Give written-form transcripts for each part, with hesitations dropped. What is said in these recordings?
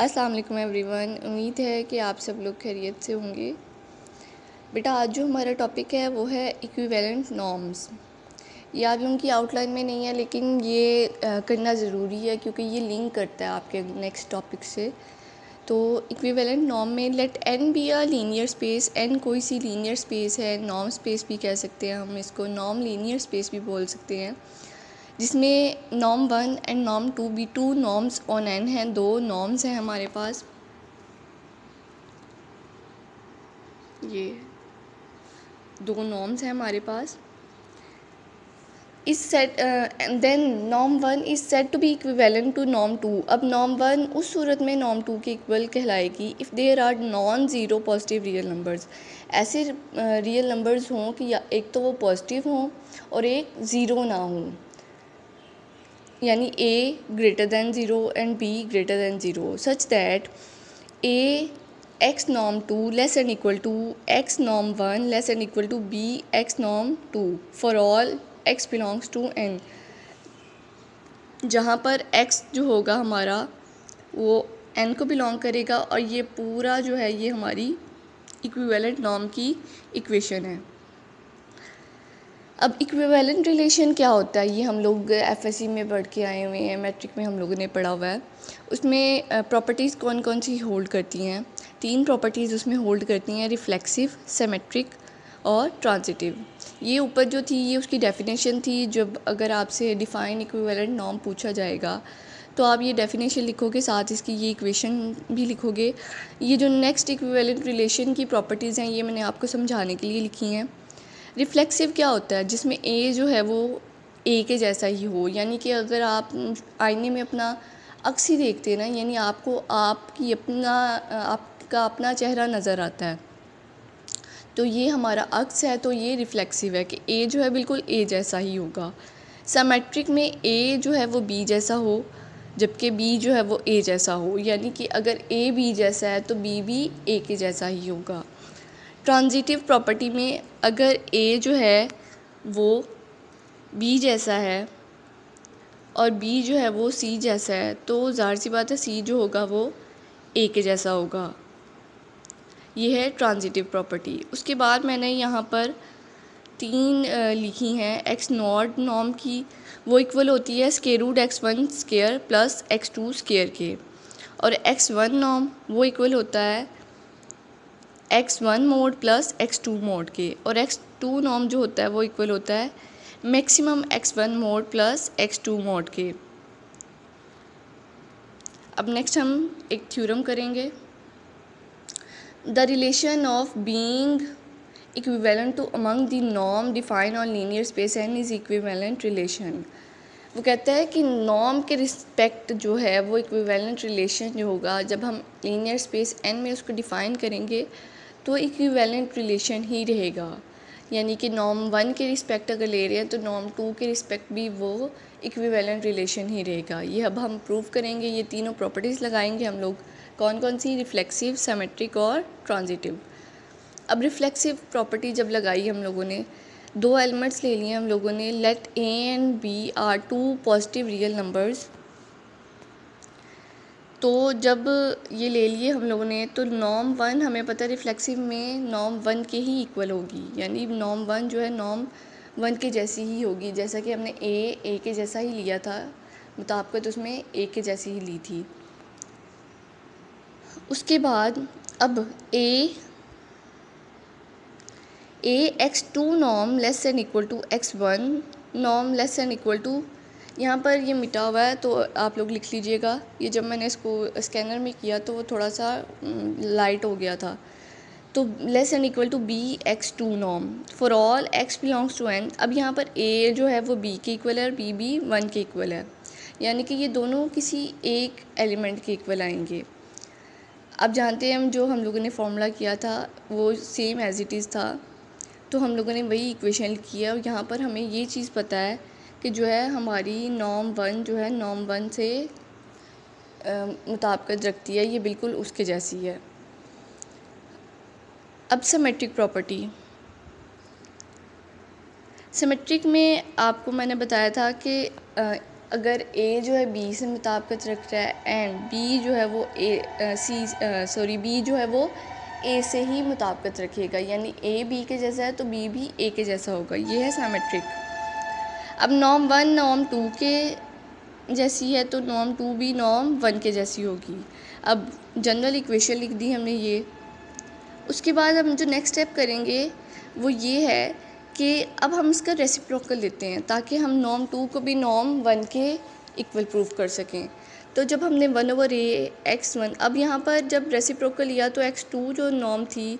अस्सलाम वालेकुम एवरीवन, उम्मीद है कि आप सब लोग खैरियत से होंगे। बेटा आज जो हमारा टॉपिक है वो है इक्विवेलेंट नॉर्म्स। ये आप लोगों की आउटलाइन में नहीं है लेकिन ये करना ज़रूरी है क्योंकि ये लिंक करता है आपके नेक्स्ट टॉपिक से। तो इक्विवेलेंट नॉर्म में let N be a linear space, N कोई सी लीनियर स्पेस है, नॉर्म स्पेस भी कह सकते हैं, हम इसको नॉर्म लीनियर स्पेस भी बोल सकते हैं, जिसमें norm one and norm two भी टू नॉर्म्स ऑन एन हैं, दो नॉर्म्स हैं हमारे पास। ये दो नॉर्म्स हैं हमारे पास। इस set then norm one is set to be equivalent to norm two. अब नॉर्म वन उस सूरत में नॉर्म टू के इक्वल कहलाएगी if there are non zero positive real numbers. ऐसे रियल नंबर्स हों कि एक तो वो पॉजिटिव हों और एक ज़ीरो ना हो, यानी A greater than zero and B greater than zero, such that A x norm two less and equal to x norm one less and equal to B x norm two for all x belongs to N, जहाँ पर x जो होगा हमारा वो N को belong करेगा। और ये पूरा जो है ये हमारी इक्विवेलेंट नॉर्म की इक्वेशन है। अब इक्विवेलेंट रिलेशन क्या होता है, ये हम लोग एफएससी में पढ़ के आए हुए हैं, मैट्रिक में हम लोगों ने पढ़ा हुआ है। उसमें प्रॉपर्टीज़ कौन कौन सी होल्ड करती हैं, तीन प्रॉपर्टीज़ उसमें होल्ड करती हैं, रिफ्लेक्सिव, सिमेट्रिक और ट्रांसिटिव। ये ऊपर जो थी ये उसकी डेफिनेशन थी। जब अगर आपसे डिफ़ाइन इक्विवेलेंट नॉर्म पूछा जाएगा तो आप ये डेफिनेशन लिखोगे, साथ इसकी ये इक्वेशन भी लिखोगे। ये जो नेक्स्ट इक्विवेलेंट रिलेशन की प्रॉपर्टीज़ हैं ये मैंने आपको समझाने के लिए लिखी हैं। रिफ्लेक्सिव क्या होता है, जिसमें ए जो है वो ए के जैसा ही हो, यानी कि अगर आप आईने में अपना अक्स ही देखते हैं ना, यानी आपको आपका अपना चेहरा नज़र आता है, तो ये हमारा अक्स है, तो ये रिफ्लेक्सिव है कि ए जो है बिल्कुल ए जैसा ही होगा। सिमेट्रिक में ए जो है वो बी जैसा हो, जबकि बी जो है वो ए जैसा हो, यानी कि अगर ए बी जैसा है तो बी भी ए के जैसा ही होगा। ट्रांजिटिव प्रॉपर्टी में अगर ए जो है वो बी जैसा है और बी जो है वो सी जैसा है, तो ज़ाहिर सी बात है सी जो होगा वो ए के जैसा होगा। ये है ट्रांजिटिव प्रॉपर्टी। उसके बाद मैंने यहाँ पर तीन लिखी हैं। एक्स नॉट नॉर्म की वो इक्वल होती है square root x one square plus x two square के, और एक्स वन नॉर्म वो इक्वल होता है x one mod plus x two mod के, और एक्स टू नॉर्म जो होता है वो इक्वल होता है maximum x one mod plus x two mod के। अब नेक्स्ट हम एक थ्योरम करेंगे, the relation of being equivalent to among the norm define on linear space N is equivalent relation. वो कहता है कि नॉर्म के रिस्पेक्ट जो है वो इक्विवेलेंट रिलेशन जो होगा, जब हम लीनियर स्पेस एन में उसको डिफ़ाइन करेंगे तो इक्विवेलेंट रिलेशन ही रहेगा। यानी कि नॉर्म वन के रिस्पेक्ट अगर ले रहे हैं तो नॉर्म टू के रिस्पेक्ट भी वो इक्विवेलेंट रिलेशन ही रहेगा। ये अब हम प्रूव करेंगे, ये तीनों प्रॉपर्टीज़ लगाएंगे हम लोग, कौन कौन सी, रिफ्लेक्सिव, सिमेट्रिक और ट्रांजिटिव। अब रिफ्लेक्सिव प्रॉपर्टी जब लगाई हम लोगों ने, दो एलिमेंट्स ले लिए हम लोगों ने, let a and b are two positive real numbers. तो जब ये ले लिए हम लोगों ने तो नॉर्म वन हमें पता है रिफ्लेक्सिव में नॉर्म वन के ही इक्वल होगी, यानी नॉर्म वन जो है नॉर्म वन के जैसी ही होगी, जैसा कि हमने ए के जैसा ही लिया था मुताबिक, तो उसमें ए के जैसी ही ली थी। उसके बाद अब a x two norm less and equal to x one norm less and equal to, यहाँ पर ये मिटा हुआ है तो आप लोग लिख लीजिएगा। ये जब मैंने इसको स्कैनर में किया तो वो थोड़ा सा लाइट हो गया था। तो less and equal to B x two norm for all x belongs to N. अब यहाँ पर ए जो है वो बी के इक्वल है और बी भी वन के इक्वल है, यानी कि ये दोनों किसी एक एलिमेंट के इक्वल आएंगे। आप जानते हैं हम जो हम लोगों ने फॉर्मूला किया था वो सेम एज इट इज़ था, तो हम लोगों ने वही इक्वेशन लिखी है। और यहाँ पर हमें ये चीज़ पता है कि जो है हमारी नॉर्म वन जो है नॉर्म वन से मुताबिकत रखती है, ये बिल्कुल उसके जैसी है। अब सिमेट्रिक प्रॉपर्टी, सिमेट्रिक में आपको मैंने बताया था कि अगर ए जो है बी से मुताबिकत रख रहा है एंड बी जो है वो बी जो है वो ए से ही मुताबिकत रखेगा, यानी ए बी के जैसा है तो बी भी ए के जैसा होगा। ये है सिमेट्रिक। अब नॉर्म वन नॉर्म टू के जैसी है तो नॉर्म टू भी नॉर्म वन के जैसी होगी। अब जनरल इक्वेशन लिख दी हमने ये। उसके बाद हम जो नेक्स्ट स्टेप करेंगे वो ये है कि अब हम इसका रेसिप्रोकल लेते हैं ताकि हम नॉर्म टू को भी नॉर्म वन के इक्वल प्रूव कर सकें। तो जब हमने 1/a x1, अब यहाँ पर जब रेसिप्रोकल लिया तो x2 जो नॉर्म थी,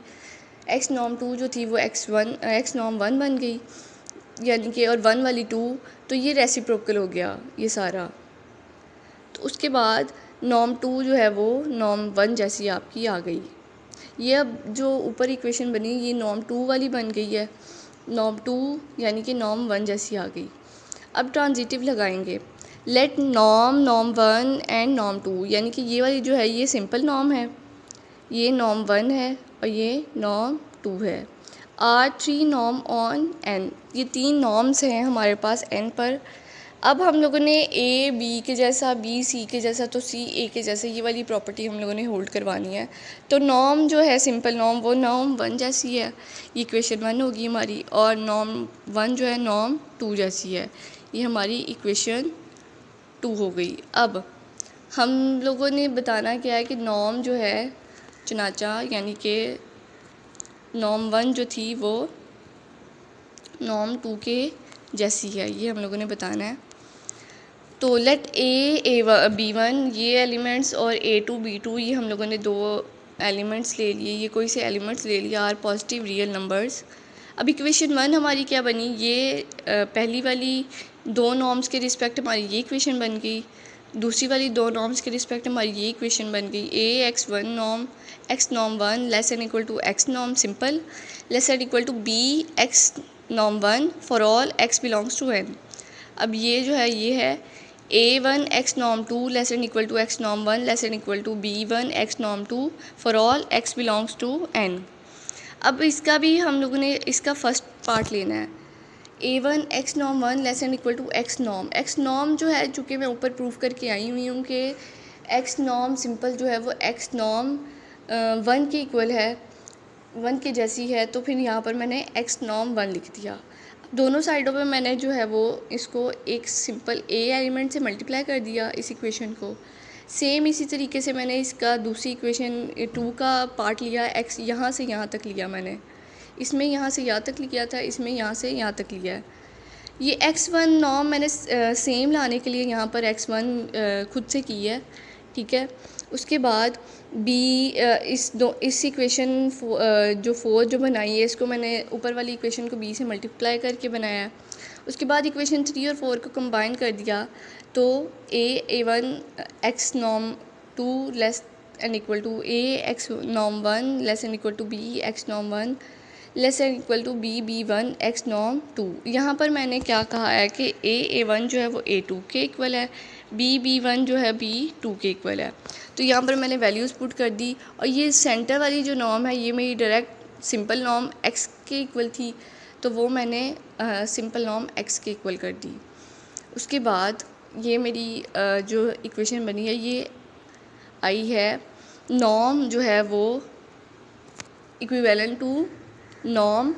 x नॉर्म टू जो थी वो x नॉर्म वन बन गई, यानी कि और वन वाली टू, तो ये रेसिप्रोकल हो गया ये सारा। तो उसके बाद नॉर्म टू जो है वो नॉर्म वन जैसी आपकी आ गई। ये अब जो ऊपर इक्वेशन बनी ये नॉर्म टू वाली बन गई है, नॉर्म टू यानी कि नॉर्म वन जैसी आ गई। अब ट्रांजिटिव लगाएंगे। Let norm norm one and norm two, यानी कि ये वाली जो है ये सिंपल नॉर्म है, ये नॉर्म वन है और ये नॉर्म टू है। Are three norm on N, ये तीन नॉर्म्स हैं हमारे पास एन पर। अब हम लोगों ने ए बी के जैसा, बी सी के जैसा, तो सी ए के जैसा, ये वाली प्रॉपर्टी हम लोगों ने होल्ड करवानी है। तो नॉर्म जो है सिंपल नॉर्म वो नॉर्म वन जैसी है, ये इक्वेशन वन होगी हमारी, और नॉर्म वन जो है नॉर्म टू जैसी है, ये हमारी इक्वेशन टू हो गई। अब हम लोगों ने बताना क्या है कि नॉर्म जो है चनाचा, यानी कि नॉर्म वन जो थी वो नॉर्म टू के जैसी है, ये हम लोगों ने बताना है। तो लेट a b1 ये एलिमेंट्स और a2 b2, ये हम लोगों ने दो एलिमेंट्स ले लिए, ये कोई से एलिमेंट्स ले लिया, आर पॉजिटिव रियल नंबर्स। अब इक्वेशन वन हमारी क्या बनी, ये पहली वाली दो नॉर्म्स के रिस्पेक्ट हमारी ये इक्वेशन बन गई, दूसरी वाली दो नॉर्म्स के रिस्पेक्ट हमारी ये इक्वेशन बन गई। a x1 norm x norm one less and equal to x norm simple less and equal to b x norm one for all x belongs to n। अब ये जो है ये है a1 x norm two less and equal to x norm one less and equal to b1 x norm two for all x belongs to n। अब इसका भी हम लोगों ने इसका फर्स्ट पार्ट लेना है, a1 x norm one less and equal to x norm. x norm जो है, चूँकि मैं ऊपर प्रूव करके आई हुई हूँ कि x नॉर्म सिंपल जो है वो x नॉर्म वन के इक्वल है, वन के जैसी है, तो फिर यहाँ पर मैंने x नॉर्म वन लिख दिया। दोनों साइडों पे मैंने जो है वो इसको एक सिंपल a एलिमेंट से मल्टीप्लाई कर दिया इस इक्वेशन को। सेम इसी तरीके से मैंने इसका दूसरी इक्वेशन टू का पार्ट लिया, x यहाँ से यहाँ तक लिया मैंने, इसमें यहाँ से यहाँ तक लिया था, इसमें यहाँ से यहाँ तक लिया है। ये x1 नॉर्म मैंने सेम लाने के लिए यहाँ पर x1 खुद से की है, ठीक है। उसके बाद b इस इक्वेशन जो 4 जो बनाई है इसको मैंने ऊपर वाली इक्वेशन को b से मल्टीप्लाई करके बनाया। उसके बाद इक्वेशन 3 और 4 को कंबाइन कर दिया तो a1 x norm 2 less and equal to a x norm 1 less and equal to b x norm 1 less and equal to b1 x norm 2। यहाँ पर मैंने क्या कहा है कि a1 जो है वो a2 के इक्वल है, b1 जो है b2 के इक्वल है, तो यहाँ पर मैंने वैल्यूज़ पुट कर दी। और ये सेंटर वाली जो नॉर्म है ये मेरी डायरेक्ट सिंपल नॉर्म x के इक्वल थी, तो वो मैंने सिंपल नॉर्म x के इक्वल कर दी। उसके बाद ये मेरी जो इक्वेशन बनी है ये आई है नॉर्म जो है वो इक्विवेलेंट टू नॉर्म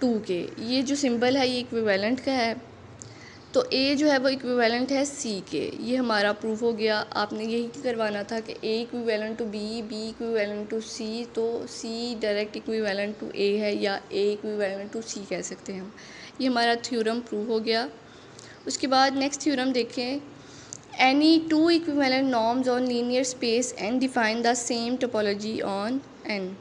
टू के, ये जो सिंबल है ये इक्विवेलेंट का है, तो ए जो है वो इक्विवेलेंट है सी के, ये हमारा प्रूफ हो गया। आपने यही करवाना था कि a equivalent to b, b equivalent to c, तो c direct equivalent to a है या ए इक्विवेलेंट टू सी कह सकते हैं हम। ये हमारा थ्योरम प्रूफ हो गया। उसके बाद नेक्स्ट थ्योरम देखें, any two equivalent norms on linear space and define the same topology on N.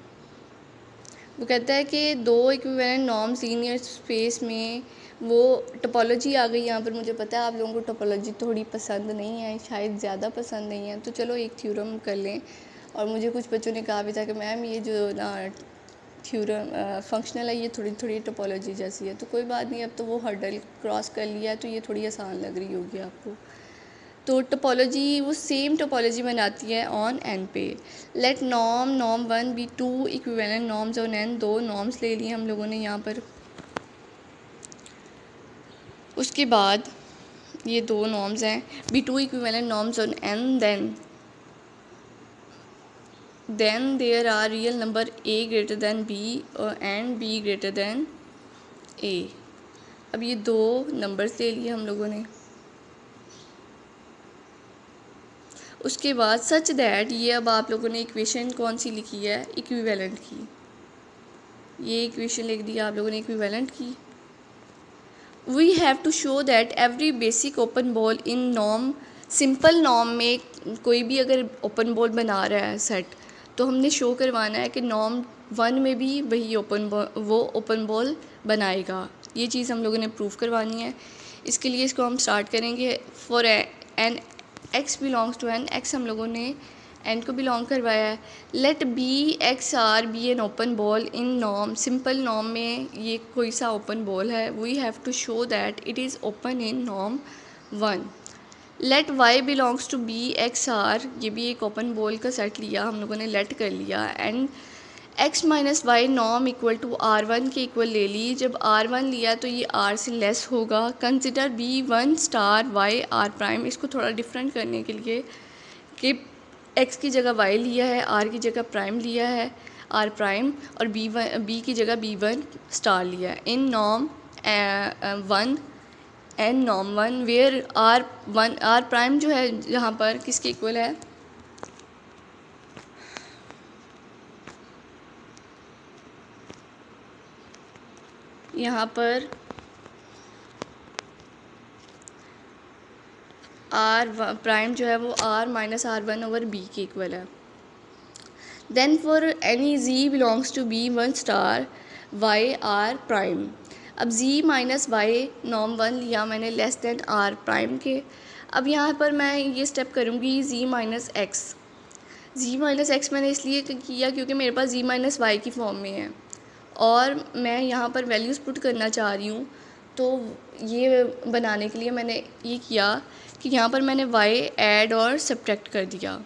वो कहता है कि दो इक्विवेलेंट नॉर्म्स लीनियर स्पेस में, वो टोपोलॉजी आ गई यहाँ पर। मुझे पता है आप लोगों को टोपोलॉजी थोड़ी पसंद नहीं है, शायद ज़्यादा पसंद नहीं है, तो चलो एक थ्योरम कर लें। और मुझे कुछ बच्चों ने कहा भी था कि मैम ये जो ना थ्योरम फंक्शनल है ये थोड़ी थोड़ी टोपोलॉजी जैसी है, तो कोई बात नहीं, अब तो वो हर्डल क्रॉस कर लिया है तो ये थोड़ी आसान लग रही होगी आपको। तो टोपोलॉजी वो सेम टोपोलॉजी बनाती है ऑन एन पे। Let norm norm one be two equivalent norms on N, दो नॉर्म्स ले लिए हम लोगों ने यहाँ पर। उसके बाद ये दो नॉर्म्स हैं, be two equivalent norms on N, then there are real number a greater than b and B greater than a. अब ये दो नंबर्स ले लिए हम लोगों ने। उसके बाद सच दैट, ये अब आप लोगों ने इक्वेशन कौन सी लिखी है, इक्विवेलेंट की। ये इक्वेशन लिख दी आप लोगों ने इक्विवेलेंट की। We have to show that every basic open ball in norm, simple norm में कोई भी अगर ओपन बॉल बना रहा है सेट, तो हमने शो करवाना है कि नॉर्म वन में भी वही ओपन बॉल, वो ओपन बॉल बनाएगा। ये चीज़ हम लोगों ने प्रूव करवानी है। इसके लिए इसको हम स्टार्ट करेंगे। For N x belongs to N, x हम लोगों ने एन को बिलोंग करवाया है। Let b x r be an open ball in norm, simple norm में ये कोई सा ओपन बॉल है, we have to show that it is open in norm one. Let y belongs to B x r, ये भी एक open ball का set लिया हम लोगों ने, लेट कर लिया। And x minus y norm equal to r one के इक्वल ले ली। जब आर वन लिया तो ये आर से लेस होगा। Consider b one star y r prime, इसको थोड़ा डिफरेंट करने के लिए कि एक्स की जगह वाई लिया है, आर की जगह प्राइम लिया है, आर प्राइम, और बी की जगह बी वन स्टार लिया है। In norm one and norm one where r one, r prime जो है यहाँ पर किसके इक्वल है, यहाँ पर आर प्राइम जो है वो r minus are one over b के इक्वल है। Then for any g belongs to b one star y r prime, अब g minus y norm one लिया मैंने लेस देन आर प्राइम के। अब यहाँ पर मैं ये स्टेप करूँगी g minus x. G minus x मैंने इसलिए किया क्योंकि मेरे पास जी माइनस वाई की फॉर्म में है और मैं यहाँ पर वैल्यूज़ पुट करना चाह रही हूँ, तो ये बनाने के लिए मैंने ये किया कि यहाँ पर मैंने y ऐड और सब्ट्रैक्ट कर दिया।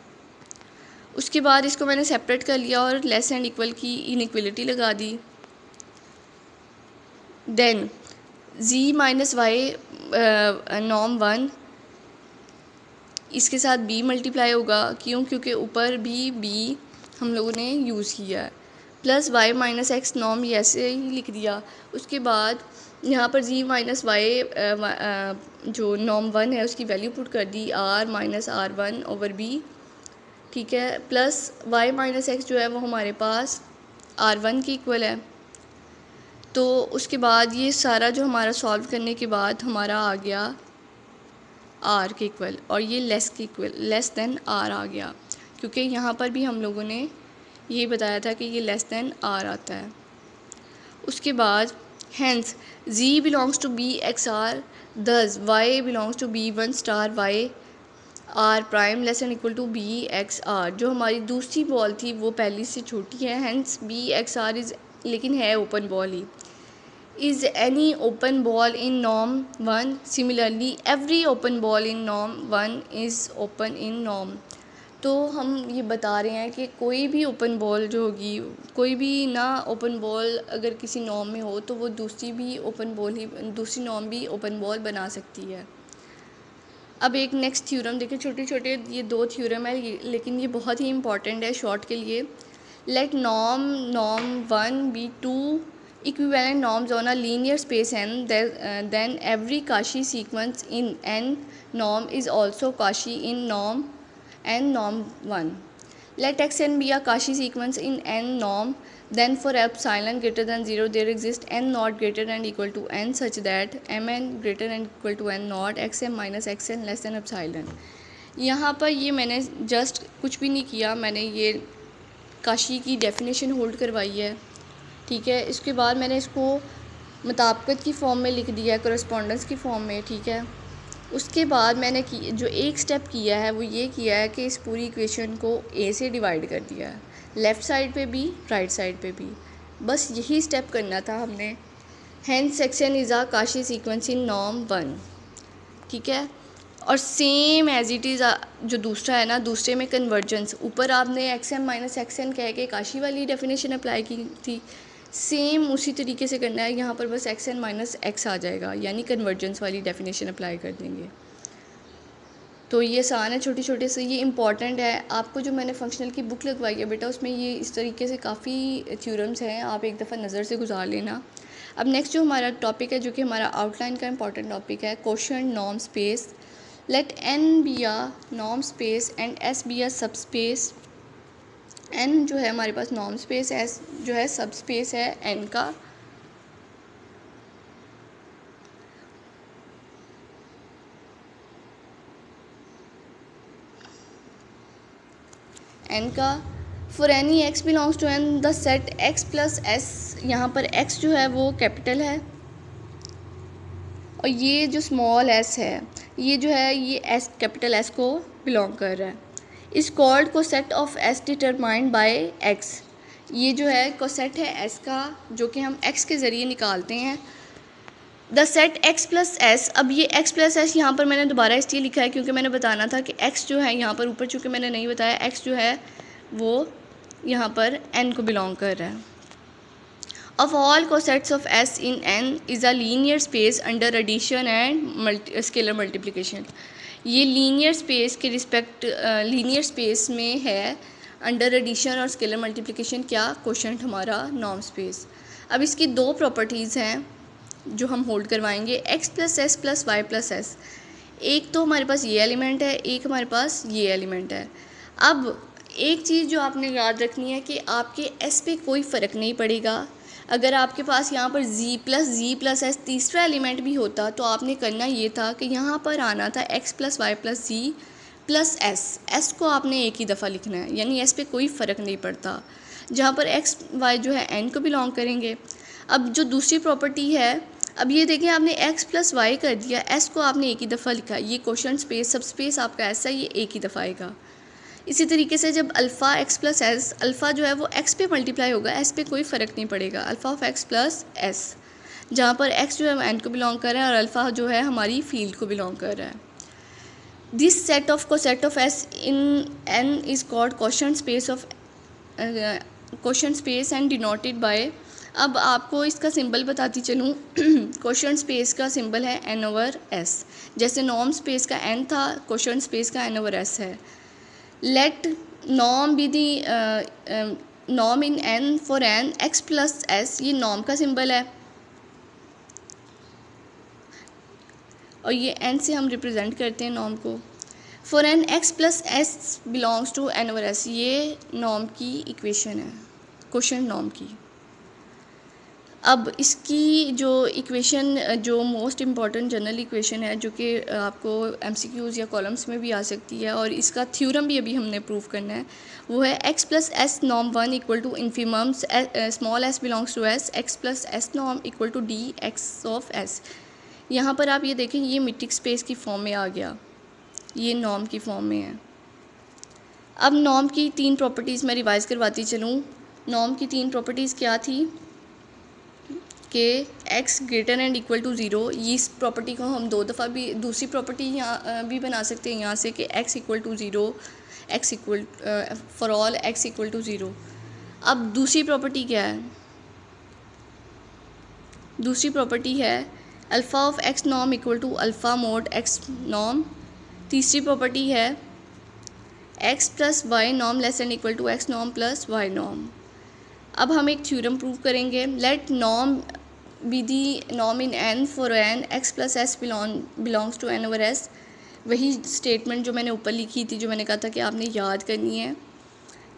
उसके बाद इसको मैंने सेपरेट कर लिया और लेस एंड इक्वल की इनइक्वलिटी लगा दी। Then z minus y norm one, इसके साथ b मल्टीप्लाई होगा, क्यों, क्योंकि ऊपर भी b हम लोगों ने यूज़ किया है। Plus Y minus x norm ये ऐसे ही लिख दिया। उसके बाद यहाँ पर जी माइनस वाई जो नॉर्म वन है उसकी वैल्यू पुट कर दी, are minus are one over B, ठीक है। प्लस वाई माइनस एक्स जो है वो हमारे पास आर वन के इक्वल है। तो उसके बाद ये सारा जो हमारा सॉल्व करने के बाद हमारा आ गया आर के इक्वल, और ये लेस के इक्वल, लेस देन आर आ गया, क्योंकि यहाँ पर भी हम लोगों ने ये बताया था कि ये लेस देन आर आता है। उसके बाद hence g belongs to B x r thus y belongs to b one star y r prime less and equal to B x r, जो हमारी दूसरी बॉल थी वो पहली से छोटी है, hence b x r is, लेकिन है ओपन बॉल ही, is any open ball in norm one. Similarly every open ball in norm one is open in norm. तो हम ये बता रहे हैं कि कोई भी ओपन बॉल जो होगी, कोई भी ना ओपन बॉल अगर किसी नॉर्म में हो तो वो दूसरी भी ओपन बॉल ही, दूसरी नॉर्म भी ओपन बॉल बना सकती है। अब एक नेक्स्ट थ्योरम देखिए, छोटे छोटे ये दो थ्योरम है लेकिन ये बहुत ही इंपॉर्टेंट है शॉर्ट के लिए। Let norm norm one be two equivalent norms on a linear space N, then every Cauchy sequence in N norm is also Cauchy in norm N norm one. Let x n be a Cauchy sequence in N norm, then for epsilon greater than zero there exist n not greater and equal to n such that m n greater and equal to n not x m minus x n less than epsilon. यहाँ पर ये मैंने just कुछ भी नहीं किया, मैंने ये काशी की डेफिनेशन होल्ड करवाई है, ठीक है। इसके बाद मैंने इसको मुताबिकत की फॉर्म में लिख दिया है, करस्पॉन्डेंस की फॉर्म में, ठीक है। उसके बाद मैंने जो एक स्टेप किया है वो ये किया है कि इस पूरी इक्वेशन को ए से डिवाइड कर दिया है, लेफ़्ट साइड पे भी राइट साइड पे भी, बस यही स्टेप करना था हमने। Hence section is a Cauchy sequence in norm one, ठीक है। और सेम एज इट इज़ जो दूसरा है ना, दूसरे में कन्वर्जेंस, ऊपर आपने x m minus x n कह के काशी वाली डेफिनेशन अप्लाई की थी, सेम उसी तरीके से करना है। यहाँ पर बस एक्स एन माइनस एक्स आ जाएगा, यानी कन्वर्जेंस वाली डेफिनेशन अप्लाई कर देंगे। तो ये आसान है छोटे छोटे से, ये इंपॉर्टेंट है। आपको जो मैंने फंक्शनल की बुक लगवाई है बेटा, उसमें ये इस तरीके से काफ़ी थ्योरम्स हैं, आप एक दफ़ा नज़र से गुजार लेना। अब नेक्स्ट जो हमारा टॉपिक है, जो कि हमारा आउटलाइन का इंपॉर्टेंट टॉपिक है, quotient norm space. Let N be a norm space and S be a सब स्पेस। एन जो है हमारे पास नॉर्म स्पेस, एस जो है सब स्पेस है एन का। एन का for any x belongs to N the set x plus S, यहाँ पर एक्स जो है वो कैपिटल है और ये जो स्मॉल एस है ये जो है ये एस कैपिटल एस को बिलोंग कर रहा है। Is called coset of S determined by x, ये जो है कोसेट है एस का जो कि हम एक्स के ज़रिए निकालते हैं। The set x plus S, अब ये एक्स प्लस एस यहाँ पर मैंने दोबारा इसलिए लिखा है क्योंकि मैंने बताना था कि एक्स जो है यहाँ पर ऊपर, चूँकि मैंने नहीं बताया, एक्स जो है वो यहाँ पर एन को बिलोंग कर रहा है। Of all cosets of S in N is a linear space under addition and scalar multiplication. ये लीनियर स्पेस के रिस्पेक्ट, लीनियर स्पेस में है अंडर एडिशन और स्केलर मल्टीप्लिकेशन क्या, क्वोशेंट हमारा नॉर्म स्पेस। अब इसकी दो प्रॉपर्टीज़ हैं जो हम होल्ड करवाएंगे, x plus S plus Y plus S. एक तो हमारे पास ये एलिमेंट है, एक हमारे पास ये एलिमेंट है। अब एक चीज़ जो आपने याद रखनी है कि आपके एस पे कोई फ़र्क नहीं पड़ेगा। अगर आपके पास यहाँ पर जी प्लस एस तीसरा एलिमेंट भी होता तो आपने करना ये था कि यहाँ पर आना था x plus Y plus g plus s, s को आपने एक ही दफ़ा लिखना है, यानी एस पे कोई फ़र्क नहीं पड़ता, जहाँ पर एक्स वाई जो है एन को बिलोंग करेंगे। अब जो दूसरी प्रॉपर्टी है, अब ये देखें आपने एक्स प्लस वाई कर दिया, एस को आपने एक ही दफ़ा लिखा, ये क्वोशेंट स्पेस सब स्पेस आपका ऐसा ये एक ही दफ़ा आएगा। इसी तरीके से जब alpha x plus s, alpha जो है वो एक्स पे मल्टीप्लाई होगा, एस पे कोई फ़र्क नहीं पड़ेगा। Alpha of x plus s, जहाँ पर एक्स जो है एन को बिलोंग कर रहा है और अल्फ़ा जो है हमारी फील्ड को बिलोंग कर रहा है। This set of coset of S in N is called quotient space of quotient space and denoted by. अब आपको इसका सिंबल बताती चलूँ। क्वोशेंट स्पेस का सिंबल है एन ओवर एस, जैसे नॉर्म स्पेस का एन था, क्वोशेंट स्पेस का एन ओवर एस है। Let norm be the norm in N for N x plus S, ये नॉर्म का सिंबल है और ये एन से हम रिप्रेजेंट करते हैं नॉर्म को। For N x plus S belongs to N over S, ये नॉर्म की इक्वेशन है, क्वोशेंट नॉर्म की। अब इसकी जो इक्वेशन, जो मोस्ट इम्पॉर्टेंट जनरल इक्वेशन है, जो कि आपको एमसीक्यूज़ या कॉलम्स में भी आ सकती है और इसका थ्योरम भी अभी हमने प्रूव करना है, वो है x plus s norm one equal to infimum small s belongs to s x plus s norm equal to d x of s. यहाँ पर आप ये देखें ये मीट्रिक स्पेस की फॉर्म में आ गया, ये नॉर्म की फॉर्म में है। अब नॉर्म की तीन प्रॉपर्टीज़ मैं रिवाइज़ करवाती चलूँ। नॉर्म की तीन प्रॉपर्टीज़ क्या थी कि x greater and equal to zero, इस प्रॉपर्टी को हम दो दफ़ा भी, दूसरी प्रॉपर्टी यहाँ भी बना सकते हैं यहाँ से कि x equal to zero, x equal for all x equal to zero. अब दूसरी प्रॉपर्टी क्या है, दूसरी प्रॉपर्टी है alpha of x norm equal to alpha mod x norm. तीसरी प्रॉपर्टी है x plus y norm less and equal to x norm plus y norm. अब हम एक थ्योरम प्रूव करेंगे। Let norm be the norm in N for N x plus S belongs to N over s, वही statement जो मैंने ऊपर लिखी थी, जो मैंने कहा था कि आपने याद करनी है,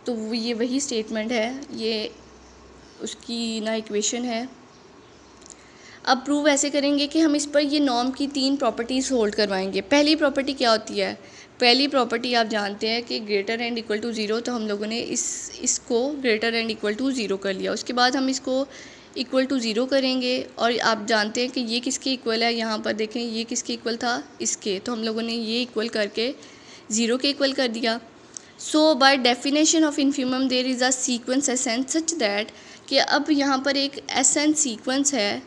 तो ये वही स्टेटमेंट है, ये उसकी ना इक्वेशन है। अब प्रूव ऐसे करेंगे कि हम इस पर ये नॉर्म की तीन प्रॉपर्टीज़ होल्ड करवाएंगे। पहली प्रॉपर्टी क्या होती है, पहली प्रॉपर्टी आप जानते हैं कि greater and equal to zero, तो हम लोगों ने इसको greater and equal to zero कर लिया। उसके बाद हम इसको इक्वल टू ज़ीरो करेंगे और आप जानते हैं कि ये किसके इक्वल है, यहाँ पर देखें ये किसके इक्वल था, इसके, तो हम लोगों ने ये इक्वल करके ज़ीरो के इक्वल कर दिया। So by definition of infimum there is a sequence s n such that, कि अब यहाँ पर एक एस एन सीक्वेंस है,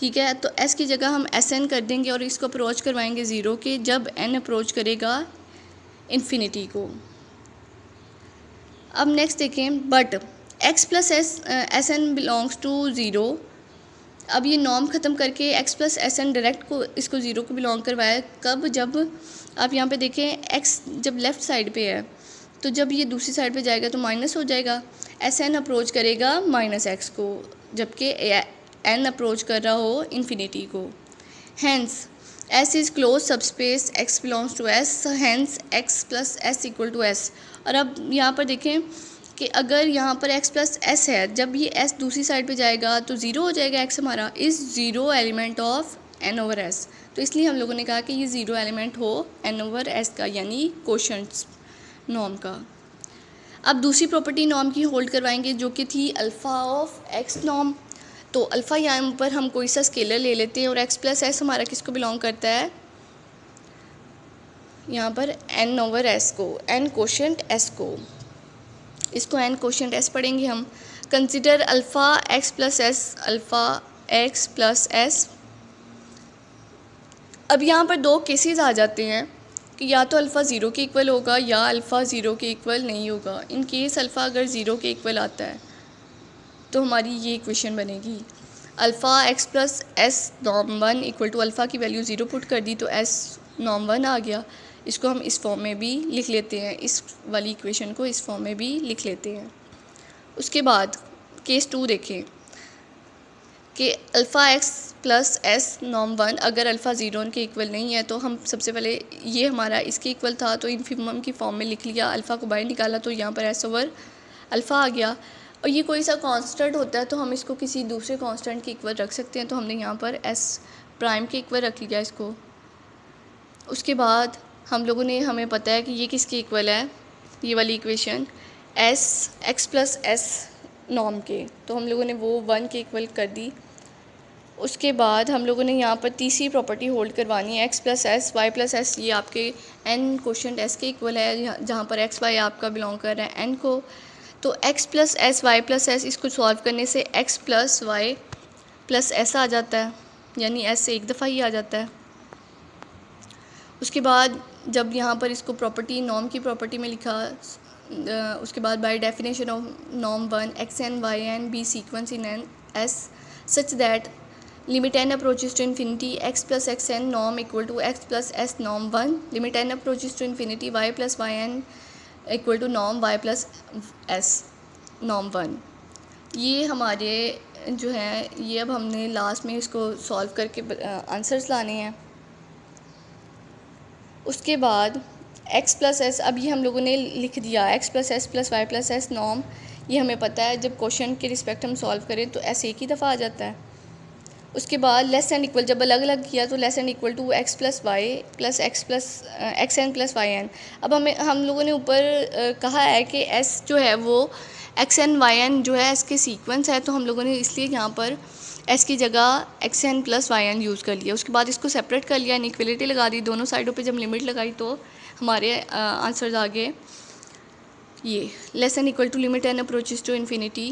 ठीक है, तो एस की जगह हम एस एन कर देंगे और इसको अप्रोच करवाएंगे ज़ीरो के जब एन अप्रोच करेगा इन्फिनिटी को। अब नेक्स्ट देखें, but x plus s s n belongs to zero. अब ये नॉर्म ख़त्म करके x plus s n direct को इसको ज़ीरो को बिलोंग करवाया कब, जब आप यहाँ पे देखें x जब लेफ़्ट साइड पे है तो जब ये दूसरी साइड पे जाएगा तो माइनस हो जाएगा, एस एन अप्रोच करेगा माइनस एक्स को जबकि एन अप्रोच कर रहा हो इन्फिनिटी को। Hence S is close subspace x belongs to s, hence x plus s equal to s. और अब यहाँ पर देखें कि अगर यहाँ पर x प्लस एस है, जब ये s दूसरी साइड पे जाएगा तो ज़ीरो हो जाएगा x हमारा, is zero element of n over s। तो इसलिए हम लोगों ने कहा कि ये ज़ीरो एलिमेंट हो n ओवर s का, यानी कोशंट्स नॉर्म का। अब दूसरी प्रॉपर्टी नॉर्म की होल्ड करवाएंगे जो कि थी अल्फ़ा ऑफ x नॉर्म। तो अल्फ़ा यहाँ पर हम कोई सा स्केलर ले लेते हैं और x प्लस एस हमारा किसको बिलोंग करता है, यहाँ पर n ओवर s को, n कोशंट s को, इसको n कोशेंट s पढ़ेंगे हम। Consider alpha x plus s, alpha x plus S. अब यहाँ पर दो केसेस आ जाते हैं कि या तो अल्फ़ा ज़ीरो के इक्वल होगा या अल्फ़ा ज़ीरो के इक्वल नहीं होगा। इन केस अल्फ़ा अगर ज़ीरो के इक्वल आता है तो हमारी ये इक्वेशन बनेगी अल्फ़ा x प्लस एस नॉम वन इक्वल टू, अल्फ़ा की वैल्यू ज़ीरो पुट कर दी तो s नॉम वन आ गया। इसको हम इस फॉर्म में भी लिख लेते हैं, इस वाली इक्वेशन को इस फॉर्म में भी लिख लेते हैं। उसके बाद केस टू देखें कि अल्फ़ा एक्स प्लस एस नॉम वन अगर अल्फ़ा ज़ीरो के इक्वल नहीं है तो हम सबसे पहले ये हमारा इसके इक्वल था तो इन्फिमम की फॉर्म में लिख लिया, अल्फ़ा को बाहर निकाला तो यहाँ पर एस ओवर अल्फ़ा आ गया। और ये कोई सा कांस्टेंट होता है तो हम इसको किसी दूसरे कांस्टेंट के इक्वल रख सकते हैं, तो हमने यहाँ पर एस प्राइम के इक्वल रख लिया इसको। उसके बाद हम लोगों ने, हमें पता है कि ये किसके इक्वल है, ये वाली equation s x plus s norm के, तो हम लोगों ने वो वन के इक्वल कर दी। उसके बाद हम लोगों ने यहाँ पर तीसरी प्रॉपर्टी होल्ड करवानी है x plus s y plus S, ये आपके n कोशेंट s के इक्वल है जहाँ पर x y आपका बिलोंग कर रहा है n को। तो x plus s y plus s, इसको सॉल्व करने से x plus Y plus s आ जाता है, यानी s एक दफ़ा ही आ जाता है। उसके बाद जब यहाँ पर इसको प्रॉपर्टी नॉर्म की प्रॉपर्टी में लिखा, उसके बाद by definition of norm one x n y n be sequence in n s such that limit n approaches to infinity x plus x n norm equal to x plus s norm one, limit n approaches to infinity y plus y n equal to norm y plus s norm one. ये हमारे जो है, ये अब हमने last में इसको solve करके आंसर्स लाने हैं। उसके बाद x प्लस एस, अब ये हम लोगों ने लिख दिया x plus S plus Y plus s norm, ये हमें पता है जब क्वेश्चन के रिस्पेक्ट हम सॉल्व करें तो s एक ही दफ़ा आ जाता है। उसके बाद लेस एंड इक्वल, जब अलग अलग किया तो less and equal to x plus Y plus x plus x n plus y n. अब हमें, हम लोगों ने ऊपर कहा है कि s जो है वो एक्स एन वाई एन जो है s के सीक्वेंस है, तो हम लोगों ने इसलिए यहाँ पर s की जगह x n plus y n use कर लिया। उसके बाद इसको सेपरेट कर लिया, इनइक्वलिटी लगा दी दोनों साइडों पे, जब लिमिट लगाई तो हमारे आंसर्स आ गए ये less and equal to limit n approaches to infinity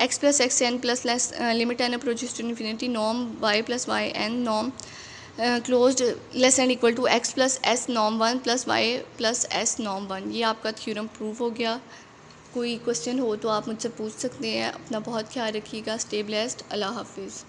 x plus x n plus less limit n approaches to infinity norm y plus y n norm close less and equal to x plus s norm one plus Y plus s norm one. ये आपका theorem prove हो गया। कोई question हो तो आप मुझसे पूछ सकते हैं। अपना बहुत ख्याल रखिएगा। Stay blessed. अल्लाह हाफिज़।